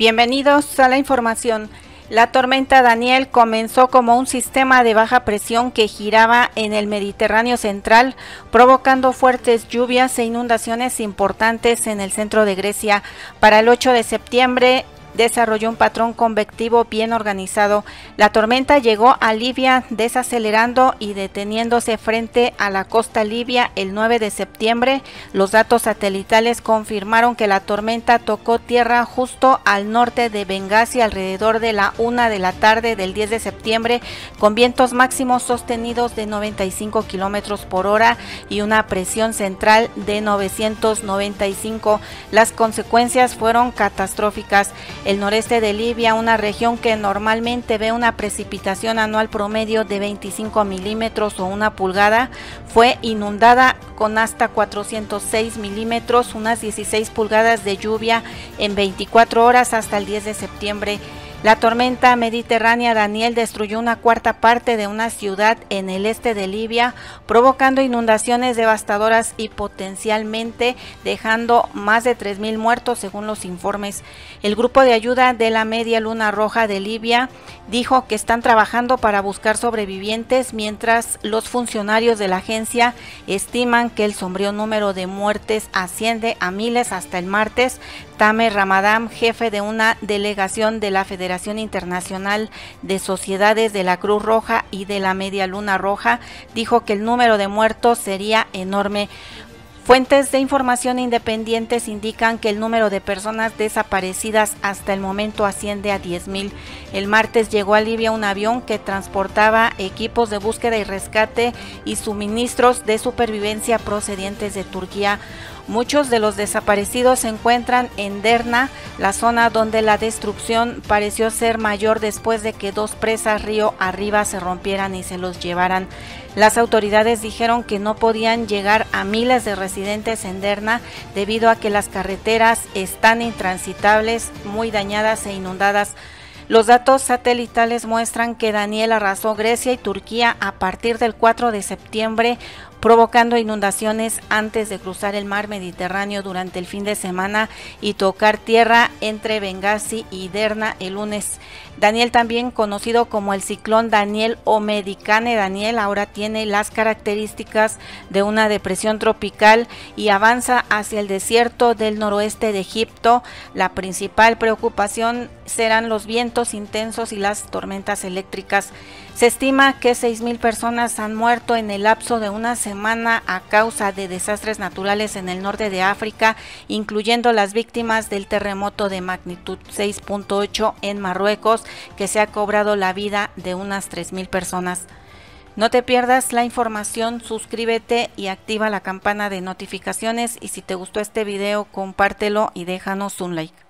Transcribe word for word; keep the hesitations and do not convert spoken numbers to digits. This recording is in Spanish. Bienvenidos a la información. La tormenta Daniel comenzó como un sistema de baja presión que giraba en el Mediterráneo central, provocando fuertes lluvias e inundaciones importantes en el centro de Grecia. Para el ocho de septiembre desarrolló un patrón convectivo bien organizado. La tormenta llegó a Libia desacelerando y deteniéndose frente a la costa libia el nueve de septiembre. Los datos satelitales confirmaron que la tormenta tocó tierra justo al norte de Bengasi alrededor de la una de la tarde del diez de septiembre, con vientos máximos sostenidos de noventa y cinco kilómetros por hora y una presión central de novecientos noventa y cinco. Las consecuencias fueron catastróficas. El noreste de Libia, una región que normalmente ve una precipitación anual promedio de veinticinco milímetros o una pulgada, fue inundada con hasta cuatrocientos seis milímetros, unas dieciséis pulgadas de lluvia en veinticuatro horas hasta el diez de septiembre. La tormenta mediterránea Daniel destruyó una cuarta parte de una ciudad en el este de Libia, provocando inundaciones devastadoras y potencialmente dejando más de tres mil muertos según los informes. El grupo de ayuda de la Media Luna Roja de Libia dijo que están trabajando para buscar sobrevivientes, mientras los funcionarios de la agencia estiman que el sombrío número de muertes asciende a miles hasta el martes. Tamer Ramadan, jefe de una delegación de la Federación Internacional de Sociedades de la Cruz Roja y de la Media Luna Roja, dijo que el número de muertos sería enorme. Fuentes de información independientes indican que el número de personas desaparecidas hasta el momento asciende a diez mil. El martes llegó a Libia un avión que transportaba equipos de búsqueda y rescate y suministros de supervivencia procedentes de Turquía. Muchos de los desaparecidos se encuentran en Derna, la zona donde la destrucción pareció ser mayor después de que dos presas río arriba se rompieran y se los llevaran. Las autoridades dijeron que no podían llegar a miles de residentes en Derna debido a que las carreteras están intransitables, muy dañadas e inundadas. Los datos satelitales muestran que Daniel arrasó Grecia y Turquía a partir del cuatro de septiembre, provocando inundaciones antes de cruzar el mar Mediterráneo durante el fin de semana y tocar tierra entre Bengasi y Derna el lunes. Daniel, también conocido como el ciclón Daniel o MEDICANE Daniel, ahora tiene las características de una depresión tropical y avanza hacia el desierto del noroeste de Egipto. La principal preocupación serán los vientos intensos y las tormentas eléctricas. Se estima que seis mil personas han muerto en el lapso de una semana semana a causa de desastres naturales en el norte de África, incluyendo las víctimas del terremoto de magnitud seis punto ocho en Marruecos, que se ha cobrado la vida de unas tres mil personas. No te pierdas la información, suscríbete y activa la campana de notificaciones, y si te gustó este video, compártelo y déjanos un like.